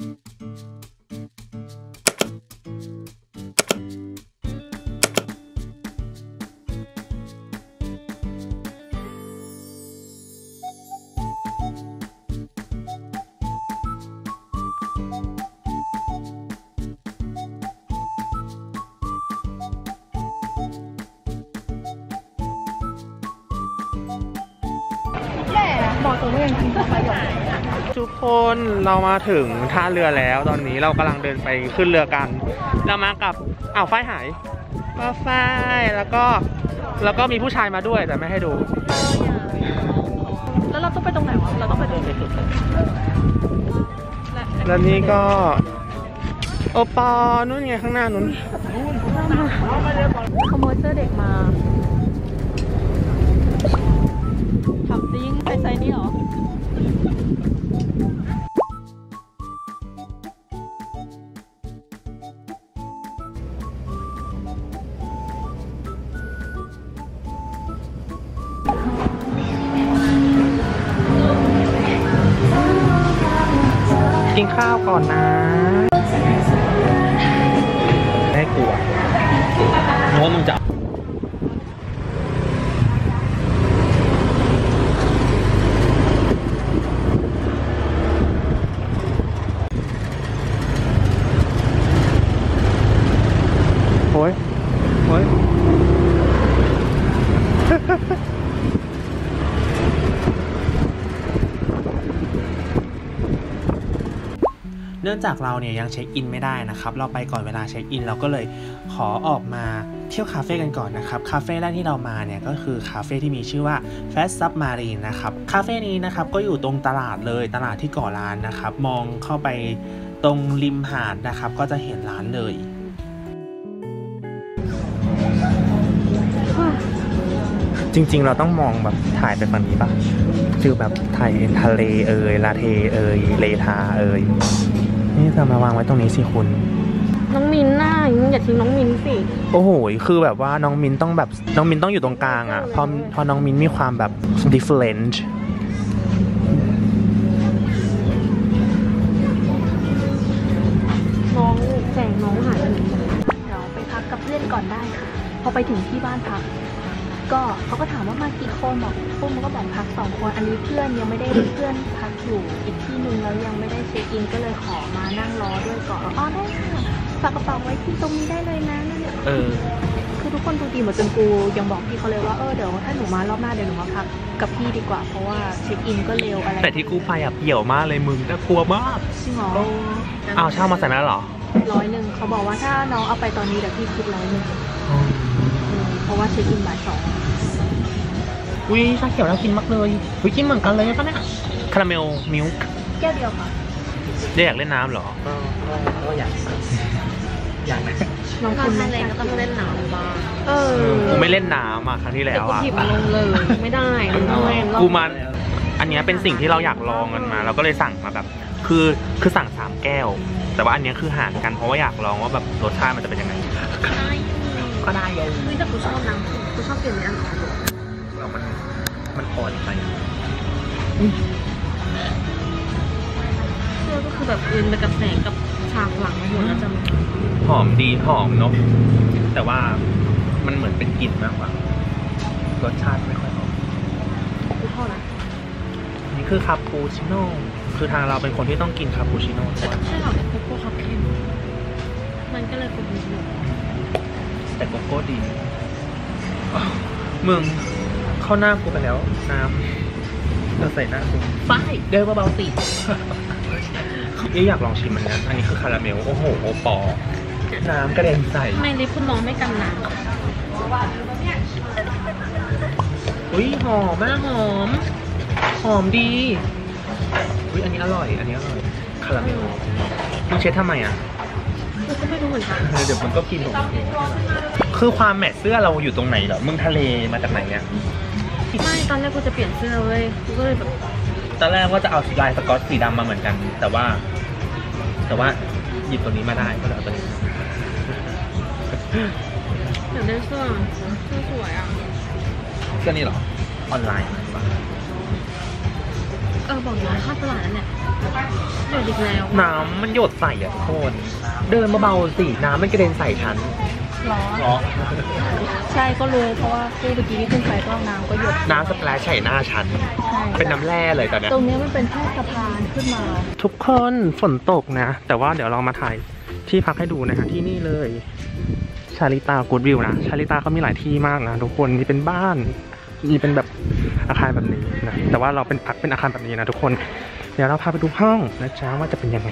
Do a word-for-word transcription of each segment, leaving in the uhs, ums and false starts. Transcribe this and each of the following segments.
ทุกคนเรามาถึงท่าเรือแล้วตอนนี้เรากำลังเดินไปขึ้นเรือกันเรามากับอ้าวฝ้ายหายฝ้ายแล้วก็แล้วก็มีผู้ชายมาด้วยแต่ไม่ให้ดูแล้วเราต้องไปตรงไหนวะเราต้องไปตรงจุดๆแล้วนี่ก็โอปอนู่นไงข้างหน้านู้นขโมยเสื้อเด็กมาขับดิ้งไปไซนี่หรอกินข้าวก่อนนะไม่กลัวโน้ตมันจับโอ้ยโอ้ยเนื่องจากเราเนี่ยยังเช็คอินไม่ได้นะครับเราไปก่อนเวลาเช็คอินเราก็เลยขอออกมาเที่ยวคาเฟ่กันก่อนนะครับคาเฟ่แรกที่เรามาเนี่ยก็คือคาเฟ่ที่มีชื่อว่า Fast Submarine นะครับคาเฟ่นี้นะครับก็อยู่ตรงตลาดเลยตลาดที่ก่อร้านนะครับมองเข้าไปตรงริมหาดนะครับก็จะเห็นร้านเลยจริงๆเราต้องมองแบบถ่ายไปฝั่งนี้ป่ะฟิลแบบถ่ายเห็นทะเลเอ่ยลาเทเอ่ยเลทาเอ่ยนี่จะมาวางไว้ตรงนี้สิคุณน้องมินน่าอย่าทิ้งน้องมินสิโอ้โหคือแบบว่าน้องมินต้องแบบน้องมินต้องอยู่ตรงกลางอ่ะพอพอน้องมินมีความแบบ different น้องแสงน้องหายไปเดี๋ยวไปพักกับเพื่อนก่อนได้ค่ะพอไปถึงที่บ้านพักก็เขาก็ถามว่ามากี่คนบอกพวกมันก็บอกพักสองคนอันนี้เพื่อนยังไม่ได้เพื่อนพักอยู่อีกที่นึงแล้วยังไม่ได้เช็คอินก็เลยขอมานั่งรอด้วยก่อนอ๋อได้ค่ะฝากกระเป๋าไว้ที่ตรงนี้ได้เลยนะนั่นเนี่ยคือทุกคนดูดีหมดจนกูยังบอกพี่เขาเลยว่าเออเดี๋ยวถ้าหนูมารอบหน้าเดี๋ยวหนูมาพักกับพี่ดีกว่าเพราะว่าเช็คอินก็เร็วอะไรแต่ที่กูไปอ่ะเหี่ยวมากเลยมึงน่ากลัวมากจริงเหรออ้าวเช่ามาใส่แล้วเหรอร้อยหนึ่งเขาบอกว่าถ้าน้องเอาไปตอนนี้เดี๋ยวพี่คิดร้อยหนึ่งเพราะว่าเช็คอินบ่ายสองอุ้ยชาเขียวน่ากินมากเลยอุ้ยกินเหมือนกันเลยป่ะเนี่ยคาราเมลมิลค์แก้วเดียวค่ะได้อยากเล่นน้ำหรอก็อยากอยากน้องคุณอะไรก็ต้องเล่นน้ำบ้างเออกูไม่เล่นน้ำอ่ะครั้งที่แล้วอ่ะกูหยิบลงเลยไม่ได้กูมันอันนี้เป็นสิ่งที่เราอยากลองกันมาเราก็เลยสั่งมาแบบคือคือสั่งสามแก้วแต่ว่าอันนี้คือห่างกันเพราะว่าอยากลองว่าแบบรสชาติมันจะเป็นยังไงก็ได้เลยแต่กูชอบน้ำกูชอบกินในอันอ่อนเรามันมันอ่อนไปเสื้อก็คือแบบอื่นไปกับแสงกับฉากหลังมาหมดแล้วจำหอมดีหอมเนาะแต่ว่ามันเหมือนเป็นกลิ่นมากกว่ารสชาติไม่ค่อยออกกูชอบนะนี่คือคาปูชิโน่คือทางเราเป็นคนที่ต้องกินคาปูชิโน่ใช่ไหมใช่หรอโกโก้เขาเค็มมันก็เลยเป็นมิลแต่โกโก้ดีมึงเข้าหน้ากูไปแล้วน้ำเราใส่หน้ากูป้ายเดินเบาๆสิเอ๊ะอยากลองชิมมันนะอันนี้คือคาราเมลโอ้โหโอปอน้ำกระเด็นใส่ไม่ลิฟคุณน้องไม่กันน้ำอุ้ยหอมมากหอมหอมดีอุ้ยอันนี้อร่อยอันนี้อร่อยคาราเมลมึงเช็ดทำไมอ่ะก็ไม่รู้เหมือนกันเดี๋ยวมันก็กินของคือความแมทเสื้อเราอยู่ตรงไหนเหรอมึงทะเลมาจากไหนเนี่ยไม่ตอนแรกกูจะเปลี่ยนเสื้อเว้ยกูก็เลยแบบตอนแรกว่าจะเอาลายสกอตสีดำมาเหมือนกันแต่ว่าแต่ว่าหยิบตัวนี้มาได้ก็เลยเอาตัวนี้เดี๋ยวได้เสื้อเสื้อสวยอ่ะเสื้อนี่เหรอออนไลน์เออบอกน้องข้าวตลาดนั่นแหละ น้ำมันหยดใส่อะโคตรเดินมาเบาสิน้ำมันกระเด็นใส่ฉันหรอใช่ก็รู้เพราะว่าเมื่อกี้ที่ขึ้นไปก็น้ำก็หยดน้ำสแปรย์ใส่หน้าฉันเป็นน้ำแร่เลยตอนนี้ตรงนี้มันเป็นแค่สะพานขึ้นมาทุกคนฝนตกนะแต่ว่าเดี๋ยวเรามาถ่ายที่พักให้ดูนะคะที่นี่เลยชาลิตากูดวิวนะชาลิตาเขามีหลายที่มากนะทุกคนมีเป็นบ้านมีเป็นแบบอาคารแบบนี้นะแต่ว่าเราเป็นพักเป็นอาคารแบบนี้นะทุกคนเดี๋ยวเราพาไปดูห้องนะจ๊ะว่าจะเป็นยังไง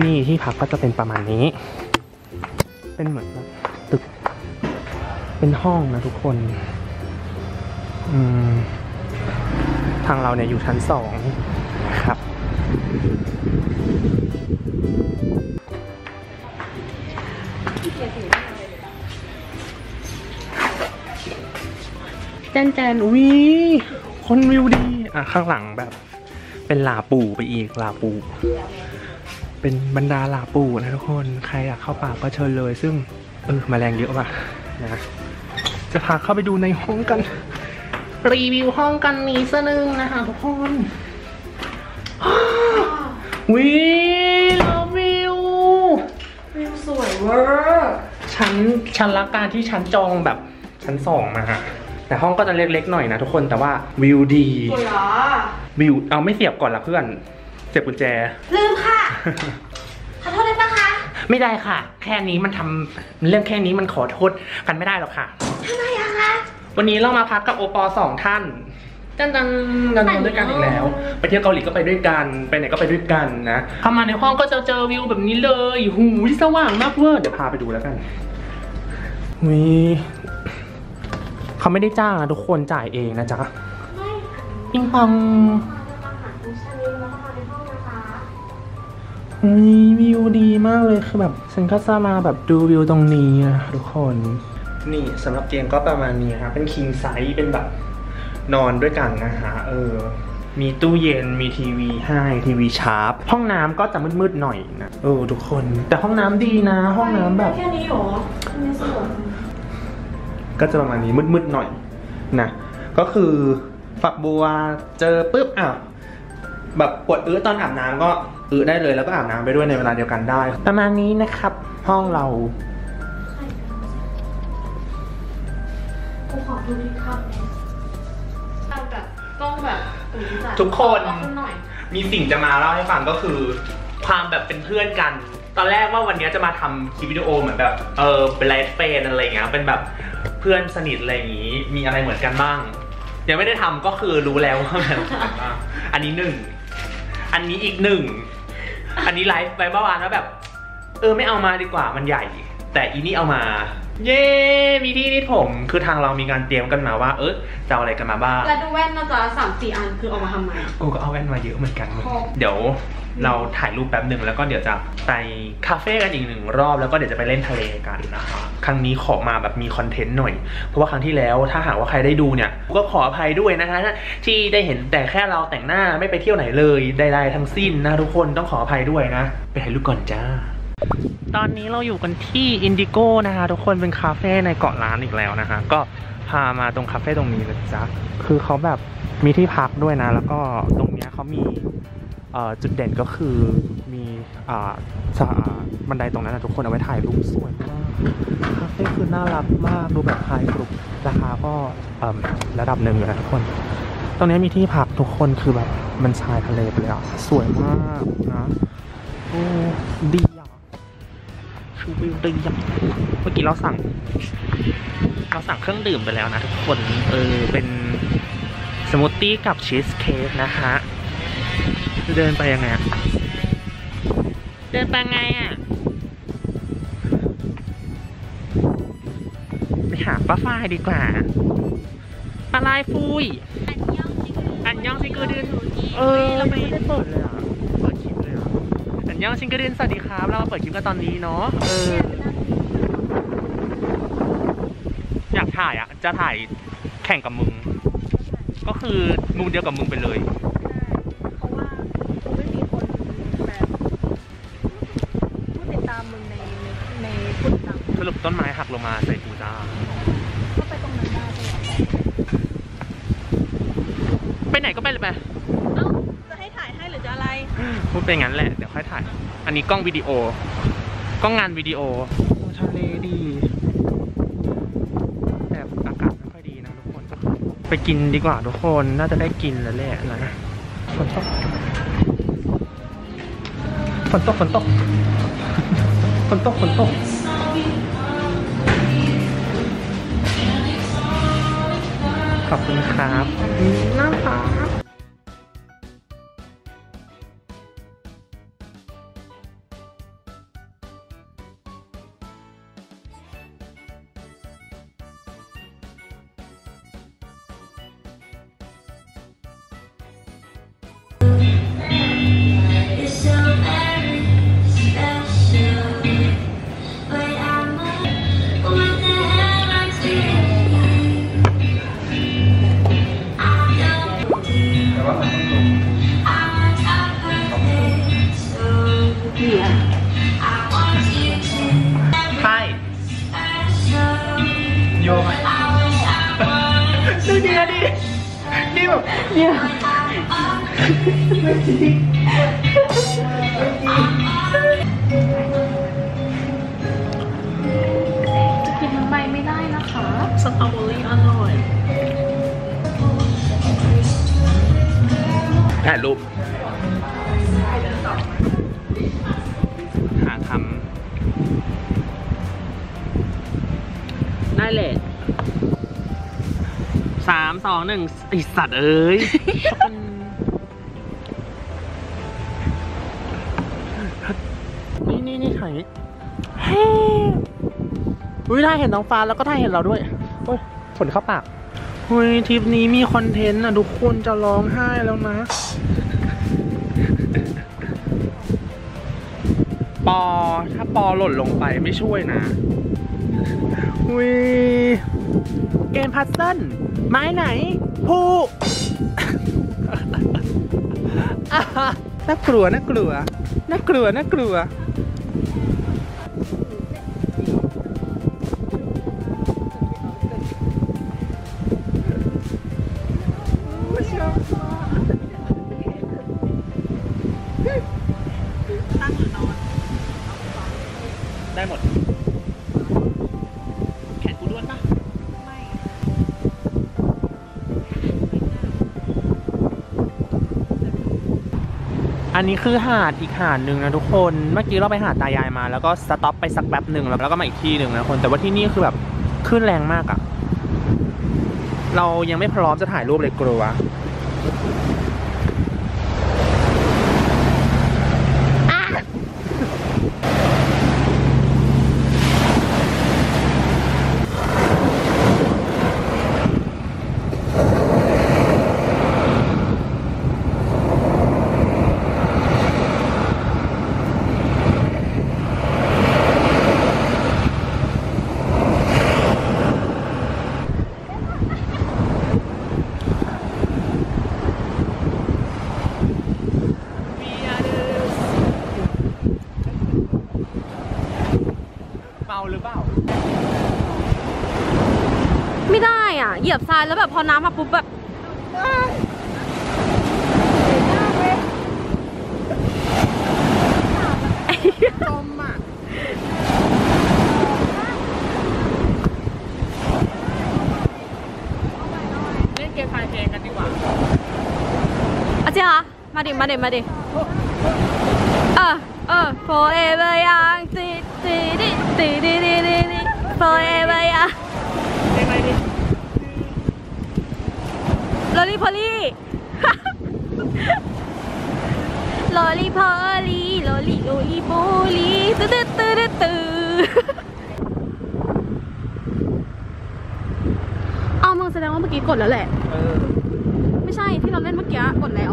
นี่ที่พักก็จะเป็นประมาณนี้เป็นเหมือนตึกเป็นห้องนะทุกคนอืมทางเราเนี่ยอยู่ชั้นสองครับแจนแจนอุ้ยคนวิวดีอ่ะข้างหลังแบบเป็นลาปูไปอีกลาปูเป็นบรรดาลาปูนะทุกคนใครอยากเข้าป่าก็เชิญเลยซึ่งเออแมลงเยอะว่ะนะจะพาเข้าไปดูในห้องกันรีวิวห้องกันนี้ซะนึงนะคะทุกคนวิววิววิวสวยเวอร์ชั้นชั้นละการที่ชั้นจองแบบชั้นสองมาแต่ห้องก็จะเล็กๆหน่อยนะทุกคนแต่ว่าวิวดีวิวเอาไม่เสียบก่อนละเพื่อนเสียบกุญแจลืมค่ะขอโทษได้ปะคะไม่ได้ค่ะแค่นี้มันทำเรื่องแค่นี้มันขอโทษกันไม่ได้หรอกค่ะทำไมอะคะวันนี้เรามาพักกับโอปอสองท่านจันจันจันด้วยกันอีกแล้วไปเที่ยวเกาหลีก็ไปด้วยกันไปไหนก็ไปด้วยกันนะเข้ามาในห้องก็จะเจอวิวแบบนี้เลยหูที่สว่างมากเวอร์เดี๋ยวพาไปดูแล้วกันมีเขาไม่ได้จ้างทุกคนจ่ายเองนะจ๊ะปิงปองวิวดีมากเลยคือแบบฉันก็จะมาแบบดูวิวตรงนี้นะทุกคนนี่สำหรับเตียงก็ประมาณนี้ครับเป็นคิงไซส์เป็นแบบนอนด้วยกันนะฮะเออมีตู้เย็นมีทีวีให้ทีวีชาร์ปห้องน้ำก็จะมืดๆหน่อยนะเออทุกคนแต่ห้องน้ำดีนะห้องน้ำแบบแค่นี้หรอก็จะประมาณนี้มืดๆหน่อยนะก็คือฝักบัวเจอปุ๊บอ่ะแบบปวดอื้อตอนอาบน้ำก็อื้อได้เลยแล้วก็อาบน้ำไปด้วยในเวลาเดียวกันได้ประมาณนี้นะครับห้องเราขอดูดีครับเราแบบต้องแบบทุกคนมีสิ่งจะมาเล่าให้ฟังก็คือความแบบเป็นเพื่อนกันตอนแรกว่าวันนี้จะมาทำคลิปวิดีโอเหมือนแบบเออเป็นไลฟ์เฟนอะไรเงี้ยเป็นแบบเพื่อนสนิทอะไรอย่างงี้มีอะไรเหมือนกันบ้างยังไม่ได้ทำก็คือรู้แล้วว่าแบบอันนี้หนึ่งอันนี้อีกหนึ่งอันนี้ไลฟ์ไปเมื่อวานแล้วแบบเออไม่เอามาดีกว่ามันใหญ่แต่อีนี่เอามาเย้มีที่นี่ผมคือทางเรามีการเตรียมกันมาว่าเออจะเอาอะไรกันมาบ้างแล้วดูแว่นนะจ๊ะสามสี่อันคือเอามาทำไมกูก็เอาแว่นมาเยอะเหมือนกันเดี๋ยวเราถ่ายรูปแป๊บหนึ่งแล้วก็เดี๋ยวจะไปคาเฟ่กันอีกหนึ่งรอบแล้วก็เดี๋ยวจะไปเล่นทะเลกันนะคะครั้งนี้ขอมาแบบมีคอนเทนต์หน่อยเพราะว่าครั้งที่แล้วถ้าหากว่าใครได้ดูเนี่ยก็ขออภัยด้วยนะคะที่ได้เห็นแต่แค่เราแต่งหน้าไม่ไปเที่ยวไหนเลยใดๆทั้งสิ้นนะทุกคนต้องขออภัยด้วยนะไปถ่ายรูปก่อนจ้าตอนนี้เราอยู่กันที่อินดิโก้นะคะทุกคนเป็นคาเฟ่ในเกาะล้านอีกแล้วนะคะก็พามาตรงคาเฟ่ตรงนี้เลยจ้ะคือเขาแบบมีที่พักด้วยนะแล้วก็ตรงเนี้ยเขามีจุดเด่นก็คือมีบันไดตรงนั้นนะทุกคนเอาไว้ถ่ายรูปสวยมากคาเฟ่คือน่ารักมากดูแบบไฮกรุ๊ปราคาก็ระดับหนึ่งอยู่นะทุกคนตรงนี้มีที่พักทุกคนคือแบบมันชายทะเลไปเลยอ่ะสวยมากนะโอ้ดีอ่ะคือวิวดีอ่ะเมื่อกี้เราสั่งเราสั่งเครื่องดื่มไปแล้วนะทุกคนเออเป็นสมูทตี้กับชีสเค้กนะคะเดินไปยังไงอ่ะเดินไปไงอ่ะไปหาป้าฝ้ายดีกว่าปลาลายฟุยอันยองซิงเกิลดินเออเราไม่ได้เปิดเลยอ่ะเปิดคลิปเลยอ่ะอันยองซิงเกิลดินสวัสดีครับเรามาเปิดคลิปกันตอนนี้เนาะเอออยากถ่ายอ่ะจะถ่ายแข่งกับมึงก็คือมุมเดียวกับมึงไปเลยสรุปต้นไม้หักลงมาใส่กูจ้าก็ไปตรงนั้นได้ไปไหนก็ไปเลยไปเอ้าจะให้ถ่ายให้หรือจะอะไร พูดไปงั้นแหละเดี๋ยวค่อยถ่ายอันนี้กล้องวิดีโอกล้องงานวิดีโอทะเลดีแต่อากาศไม่ค่อยดีนะทุกคนไปกินดีกว่าทุกคนน่าจะได้กินแล้วแหละนะฝนตกฝนตกฝนตกฝนตกฝนตกขอบคุณครับน่ารักเนี่ยจะกินทั้งใบไม่ได้นะคะสตรอเบอรี่อร่อยถ่ายรูปหาทำได้เลยสามสองหนึ่งติดสัตว์เอ้ยนี่นี่นี่ถ่ายเฮ้ยอุ้ยถ่ายเห็นน้องฟ้าแล้วก็ถ่ายเห็นเราด้วยโอ้ยฝนเข้าปากเฮ้ยทริปนี้มีคอนเทนต์อ่ะทุกคนจะร้องไห้แล้วนะปอถ้าปอหล่นลงไปไม่ช่วยนะเฮ้ยเกมพัซเซิลไม้ไหนผูก น่ากลัวน่ากลัวน่ากลัวน่ากลัวตั้งหรือนอนได้หมดแขนกูด้วนปะอันนี้คือหาดอีกหาดหนึ่งนะทุกคนเมื่อกี้เราไปหาดตายายมาแล้วก็สต็อปไปสักแป๊บหนึ่งแล้วก็มาอีกที่หนึ่งนะคนแต่ว่าที่นี่คือแบบคลื่นแรงมากอะเรายังไม่พร้อมจะถ่ายรูปเลยกลัวไม่ได้อ่ะเหยียบทรายแล้วแบบพอน้ำมาปุ๊บแบบจมอ่ะเล่นเกมพายเพลงกันดีกว่าอาเจ้ามาดิมาดิมาดิเออเออ forever young ติดติดติดติดติด forever youngลอลี่พอลี่ลอลี่พอลี่ลอลี่ลอลี่โบลี่ตื้อตื้อตื้อตื้อเอามึงแสดงว่าเมื่อกี้กดแล้วแหละไม่ใช่ที่เราเล่นเมื่อกี้กดแล้ว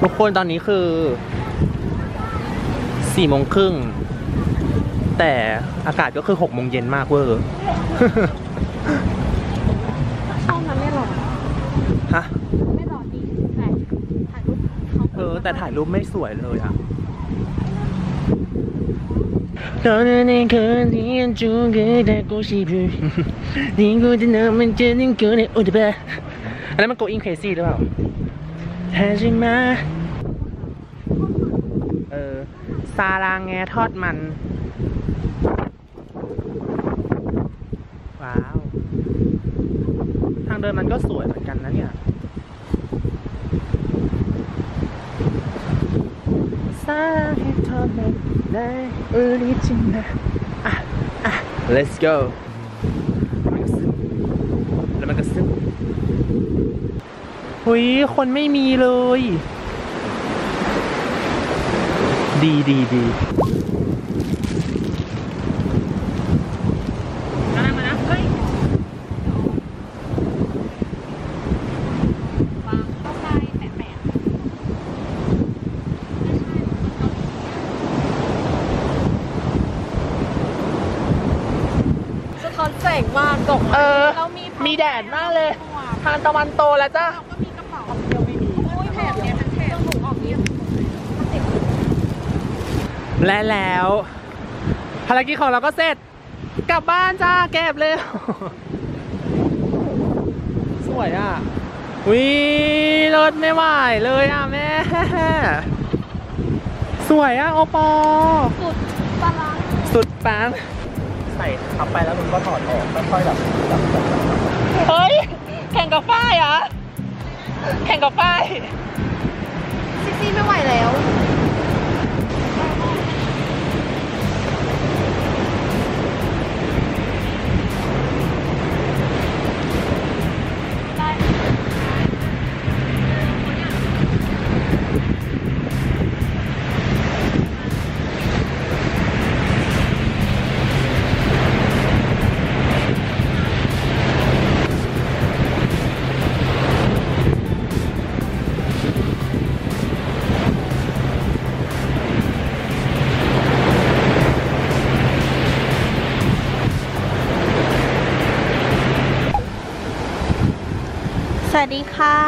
ทุกคนตอนนี้คือสี่โมงครึ่งแต่อากาศก็คือหกโมงเย็นมากเวอร์เข้ามาไม่หรอฮะไม่หรอดีแต่ถ่ายรูปเออแต่ถ่ายรูปไม่สวยเลยอะตอนนี้คือที่จูงเกย์แต่กูสิบุนี่กูจะนำมันเจอหนึ่งกูในอุตบะอันนั้นมัน going crazy หรือเปล่าแท้ใช่ไหมเออซาลาแงทอดมันว้าวทางเดินมันก็สวยเหมือนกันนะเนี่ยซาลาแงทอดมันได้ออริจินัลอ่ะอ่ะ let's go แล้วมันก็ซึ้งเฮ้ยคนไม่มีเลยดีดีดีอะไรมานะเฮ้ยบางเข้าไปแปะแปะสะท้อนแสงมากตกเออมีแดดมากเลยทางตะวันโตแล้วจ้ะและแล้วภารกิจของเราก็เสร็จกลับบ้านจ้าแก็บเร็วสวยอ่ะวิรถไม่ไหวเลยอ่ะแม่สวยอ่ะโอปอสุดปังสุดปังใส่ขับไปแล้วมันก็ถอดออกค่อยๆแบบเฮ้ยแข่งกับฝ้ายอ่ะแข่งกับฝ้ายซิซี่ไม่ไหวแล้วสวัสดีค่ะ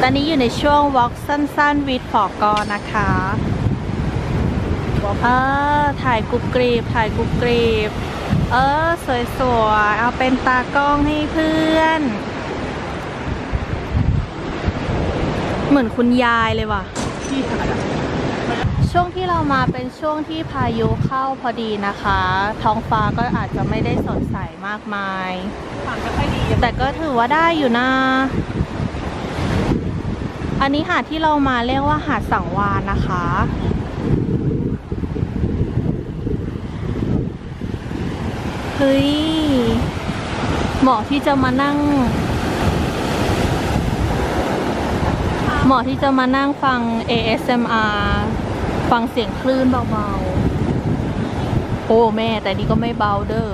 ตอนนี้อยู่ในช่วง walk สั้นๆ with ผก.นะคะเออถ่ายกรุบกรีบถ่ายกรุบกรีบเออสวยๆเอาเป็นตากล้องให้เพื่อนเหมือนคุณยายเลยว่ะช่วงที่เรามาเป็นช่วงที่พายุเข้าพอดีนะคะท้องฟ้าก็อาจจะไม่ได้สดใสมากมายแต่ก็ถือว่าได้อยู่นะอันนี้หาดที่เรามาเรียกว่าหาดสังวานนะคะเฮ้ยเหมาะที่จะมานั่งเหมาะที่จะมานั่งฟัง เอ เอส เอ็ม อาร์ ฟังเสียงคลื่นเบาๆโอ้แม่แต่นี่ก็ไม่เบาเด้อ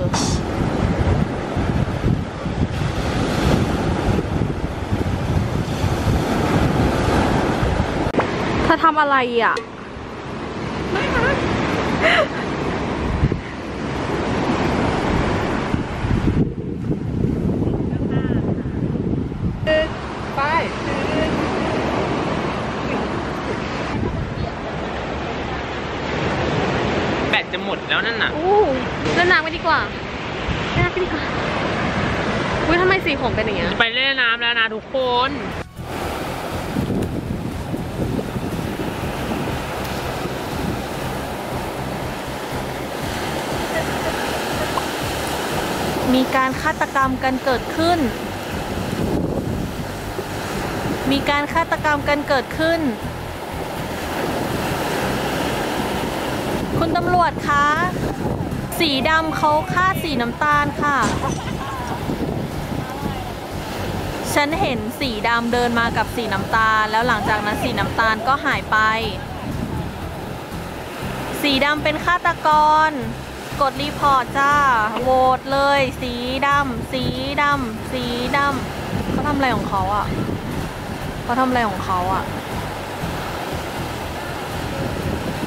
จะทำอะไรอ่ะไม่ค่ะไปแบตจะหมดแล้วนั่นน่ะเล่นน้ำกันดีกว่าเล่นน้ำกันดีกว่าอุ้ยทำไมสีผมเป็นอย่างเงี้ยไปเล่นน้ำแล้วนะทุกคนมีการฆาตกรรมกันเกิดขึ้นมีการฆาตกรรมกันเกิดขึ้นคุณตำรวจคะสีดำเขาฆ่าสีน้ำตาลค่ะฉันเห็นสีดำเดินมากับสีน้ำตาลแล้วหลังจากนั้นสีน้ำตาลก็หายไปสีดำเป็นฆาตกรกดรีพอร์ตจ้าโหวตเลยสีดำสีดำสีดำเขาทำอะไรของเขาอ่ะเขาทำอะไรของเขาอ่ะ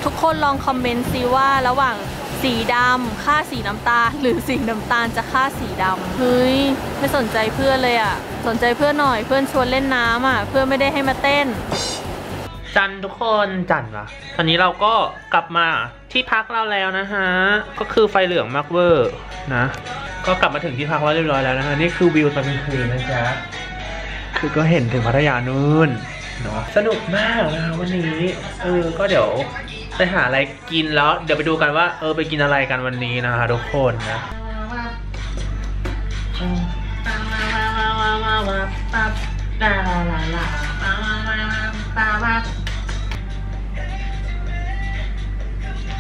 ทุกคนลองคอมเมนต์ซิว่าระหว่างสีดำค่าสีน้ำตาลหรือสีน้ำตาลจะค่าสีดำเฮ้ยไม่สนใจเพื่อนเลยอ่ะสนใจเพื่อนหน่อยเพื่อนชวนเล่นน้ำอ่ะเพื่อนไม่ได้ให้มาเต้นจันทุกคนจันวะตอนนี้เราก็กลับมาที่พักเราแล้วนะฮะก็คือไฟเหลืองมากเวอร์นะก็กลับมาถึงที่พักเราเรียบร้อยแล้วนะฮะนี่คือวิวตอนกลางคืนนะจ๊ะคือก็เห็นถึงพัทยานู่นเนาะสนุกมากนะวันนี้เออก็เดี๋ยวไปหาอะไรกินแล้วเดี๋ยวไปดูกันว่าเออไปกินอะไรกันวันนี้นะคะทุกคนนะ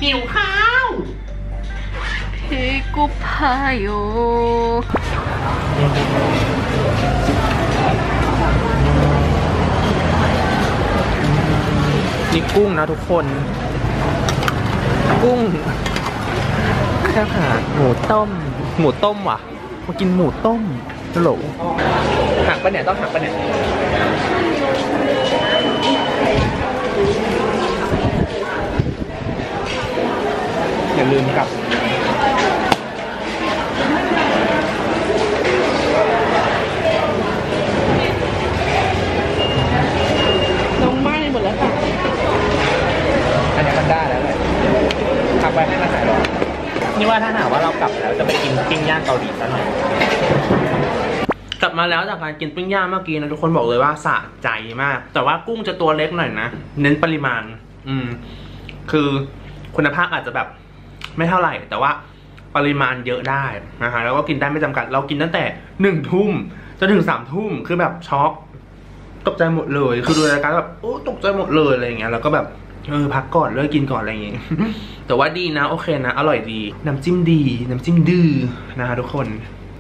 หิวข้าวที่กูพาอยู่นี่กุ้งนะทุกคนกุ้งแค่หาหมูต้มหมูต้มว่ะมากินหมูต้มตลกหักปะเนี่ยต้องหักปะเนี่ยอย่าลืมกับลงไม้หมดแล้วค่ะอันนี้มันได้แล้วเลยขับไปให้มันหายร้อนนี่ว่าถ้าหากว่าเรากลับแล้วจะไปกินปิ้งย่างเกาหลีซะหน่อยกลับมาแล้วจากการกินปิ้งย่างเมื่อกี้นะทุกคนบอกเลยว่าสะใจมากแต่ว่ากุ้งจะตัวเล็กหน่อยนะเน้นปริมาณอืมคือคุณภาพอาจจะแบบไม่เท่าไหร่แต่ว่าปริมาณเยอะได้นะฮะแล้วก็กินได้ไม่จำกัดเรากินตั้งแต่หนึ่งทุ่มจนถึงสามทุ่มคือแบบช็อกตกใจหมดเลยคือดูรายการแบบโอ้ตกใจหมดเลยอะไรอย่างเงี้ยแล้วก็แบบเออพักก่อนเลิกกินก่อนอะไรอย่างเงี้ย แต่ว่าดีนะโอเคนะอร่อยดีน้ำจิ้มดีน้ำจิ้มดื้อนะฮะทุกคน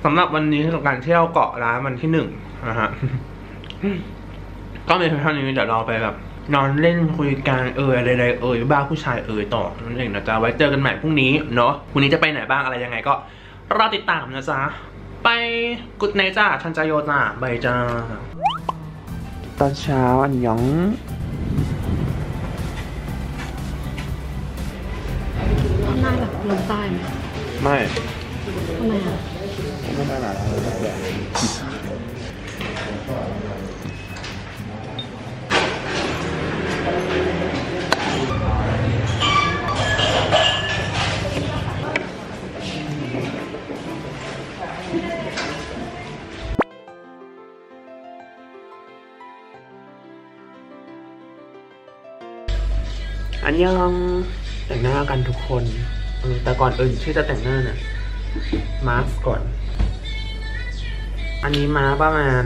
สำหรับวันนี้กับการเที่ยวเกาะร้านวันที่หนึ่งนะฮะ ก็มีเท่านี้เดี๋ยวเราไปแบบนอนเล่นคุยกันเอออะไรๆเออบ้าผู้ชายเออต่อนั่นเองนะจ๊ะไว้เจอกันใหม่พรุ่งนี้เนาะวันนี้จะไปไหนบ้างอะไรยังไงก็รอติดตามนะจ๊ะไปกุดไนจ้าทันใจโยจ้าบายจ้าตอนเช้าอันยองทำนายแบบลงใต้ไหมไม่ทำไมอ่ะไม่ได้หรออันยังแต่งหน้ากันทุกคนแต่ก่อนอื่นที่จะแต่งหน้าเนี่ยมาสก่อนอันนี้มาประมาณ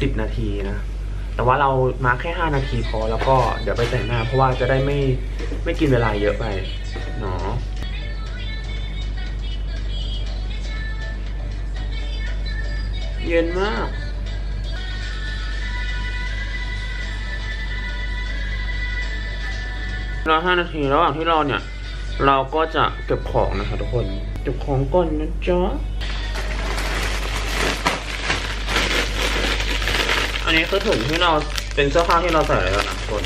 สิบนาทีนะแต่ว่าเรามาแค่ห้านาทีพอแล้วก็เดี๋ยวไปแต่งหน้าเพราะว่าจะได้ไม่ไม่กินเวลาเยอะไปเนาะเย็นมากรอห้านาทีระหว่างที่รอเนี่ยเราก็จะเก็บของนะคะทุกคนเก็บของก่อนนะจ๊ะอันนี้คือถุงที่เราเป็นเสื้อผ้าที่เราใส่แล้วนะทุกคน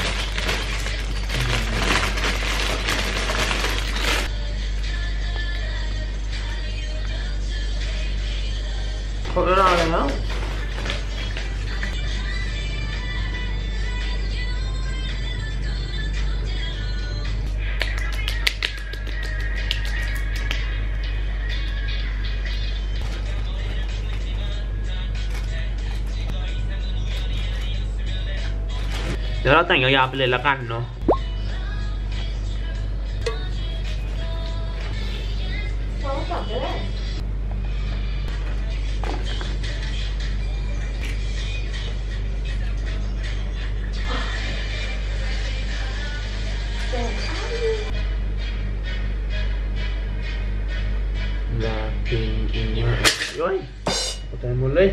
ครบแล้วแล้วเดี๋ยวเราแต่งยาวๆไปเลยละกันเนาะลาปิงอินยังโอ้ยแต่งหมดเลย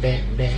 แบะแบะ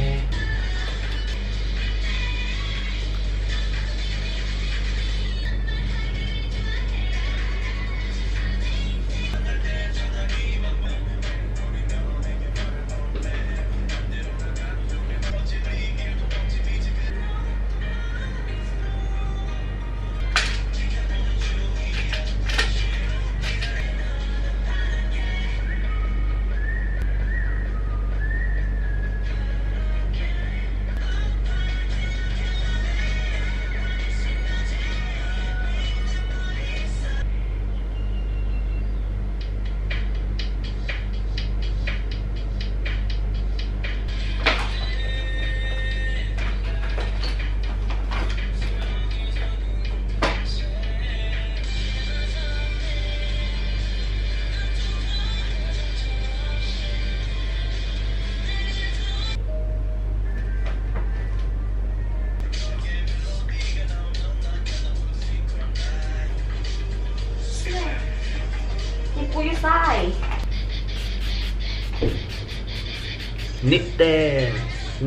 นิดเด่น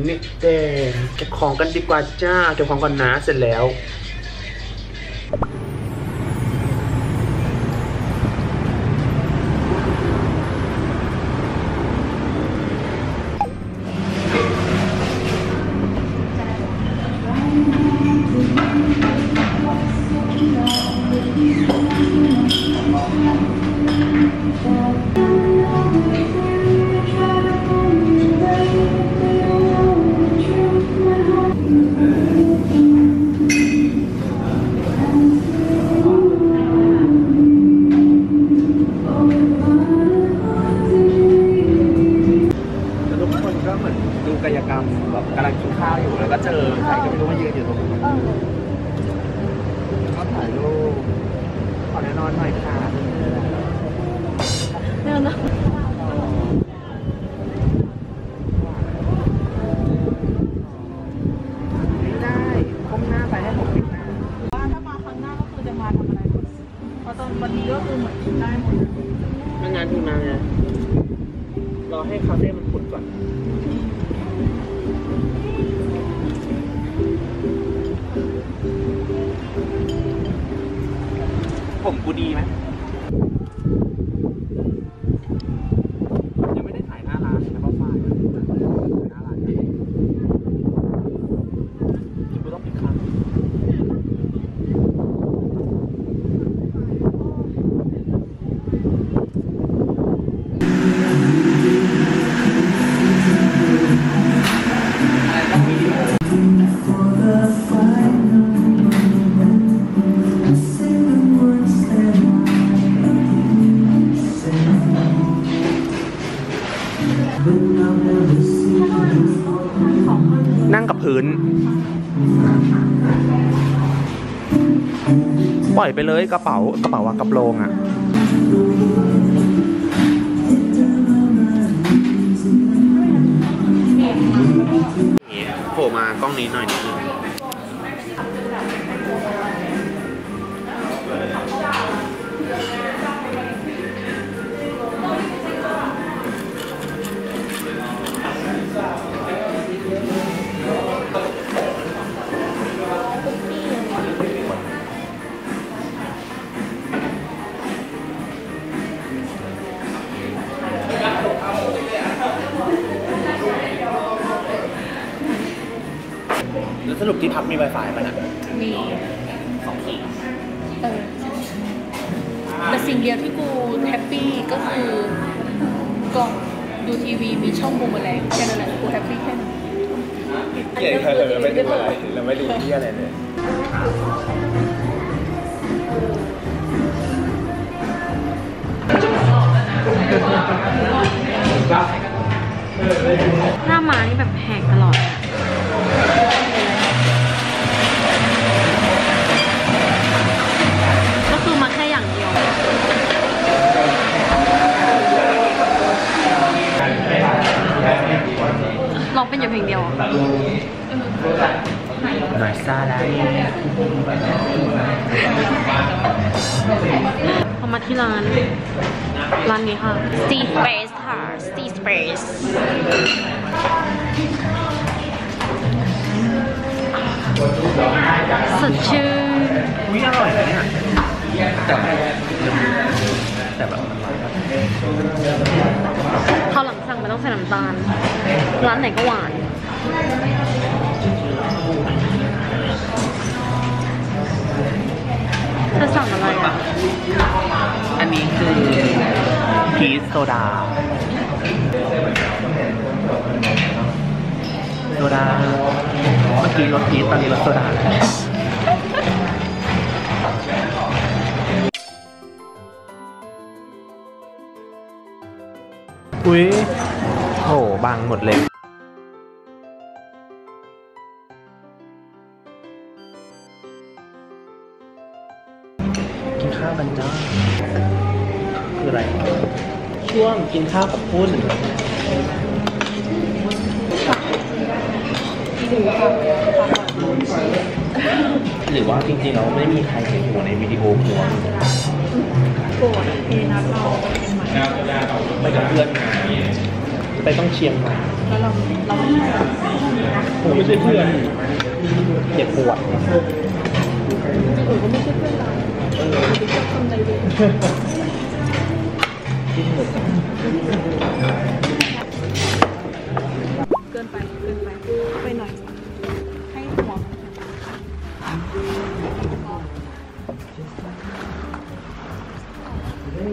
นิดเด่นเก็บของกันดีกว่าจ้าเก็บของก่อนนะเสร็จแล้วผมกูดีไหมยังไม่ได้ถ่ายหน้าร้านนะเพราะฝ้าอยู่หน้าร้านเองจะไม่ต้องปิดครั้งปล่อยไปเลยกระเป๋ากระเป๋าวางกระโปรงอ่ะโผล่มากล้องนี้หน่อยนิดนึงสรุปที่พักมี ไวไฟ ป่ะนะมีสองที่เออแต่สิ่งเดียวที่กูแฮปปี้ก็คือกล่องดูทีวีมีช่องบูมแรงแค่นั้นแหละกูแฮปปี้แค่นั้นเกลียดเธอเลยไม่ได้เลยเราไม่ดูที่อะไรเลยหน้ามานี่แบบแหกตลอดร้องเป็นอยู่เพลงเดียวหน่อยซาได้พอมาที่ร้านร้านนี้ค่ะ Sea Space ค่ะ Sea Space สดชื่นอุ๊ยอร่อยเลยเนี่ยแต่แต่แบบข้าวหลังสั่งมันต้องใส่น้ำตาลร้านไหนก็หวานเธอสั่งอะไรอ่ะอันนี้คือพีชโซดาโซดาเมื่อกี้รสพีชตอนนี้รสโซดาอุ้ยโหบางหมดเลยกินข้าวกันจ้าคืออะไรช่วงกินข้าวกับพุ่นหรือว่าจริงๆเราไม่มีใครเห็นหัวในวิดีโอหัวโกรธเองนะเราไปกับเพื่อนมา ไปต้องเชียงมาแล้วเราเราไม่ได้ผมไม่ใช่เพื่อนเจ็บปวดผมก็ไม่ใช่เพื่อนเราเป็นเจ้าคนใจเด็ดเกินไปเกินไปไปหน่อยให้หัวอันน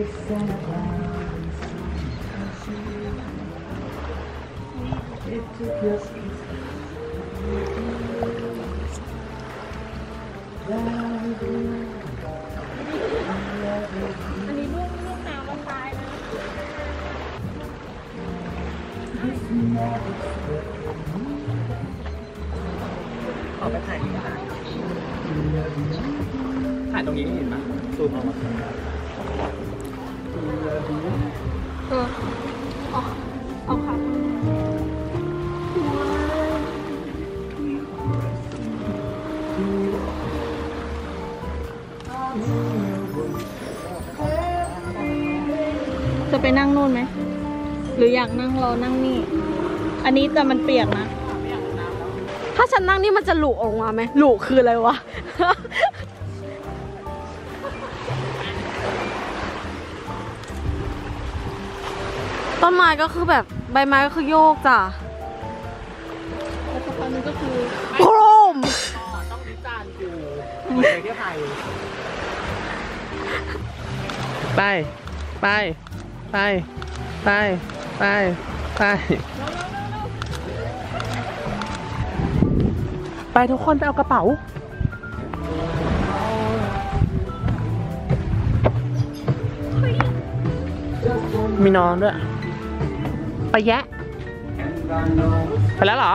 ี้ลูกลูกน้ำมันตายเลยขอไปถ่ายดีกว่าถ่ายตรงนี้เห็นไหมซูมออกมาเออเอาเอาค่ะจะไปนั่งนู่นไหมหรืออยากนั่งรอนั่งนี่อันนี้แต่มันเปียกนะถ้าฉันนั่งนี่มันจะหลุออกมาไหมหลุคืออะไรวะต้นไม้ก็คือแบบใบไม้ก็คือโยกจ้ะแล้วตอนนี้ก็คือโครมต้องวิจารณ์อยู่ไปเที่ยวไทยไปไปไปไปไปไปไปทุกคนไปเอากระเป๋ามีนอนด้วยไปแยะไปแล้วเหรอ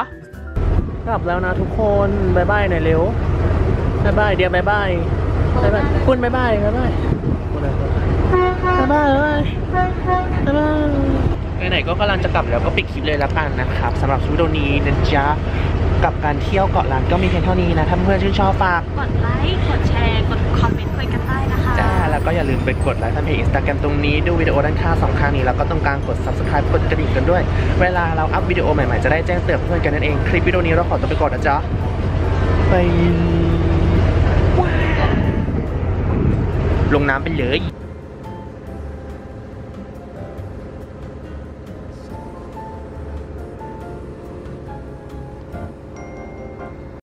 กลับแล้วนะทุกคนบายบายหน่อยเร็วบายบายเดี๋ยวบายบายบายบายคุณบายบายบายบายบายบายบายบายไหนๆก็กำลังจะกลับแล้วก็ปิดคลิปเลยละกันนะครับสำหรับคลิปนี้นะจ๊ะกับการเที่ยวเกาะล้านก็มีเพียงเท่านี้นะถ้าเพื่อนชื่นชอบฝากกดไลค์กดแชร์กดคอมเมนต์คุยกันได้นะคะจ้าแล้วก็อย่าลืมไปกดไลค์ทางเพจ Instagram ตรงนี้ดูวิดีโอด้านข้างสองข้างนี้แล้วก็ตรงกลางกด Subscribe กดกระดิ่งกันด้วยเวลาเราอัพวิดีโอใหม่ๆจะได้แจ้งเตือนเพื่อนกันนั่นเองคลิปวิดีโอนี้เราขอตัวไปก่อนนะจ๊ะไปลงน้ำไปเลย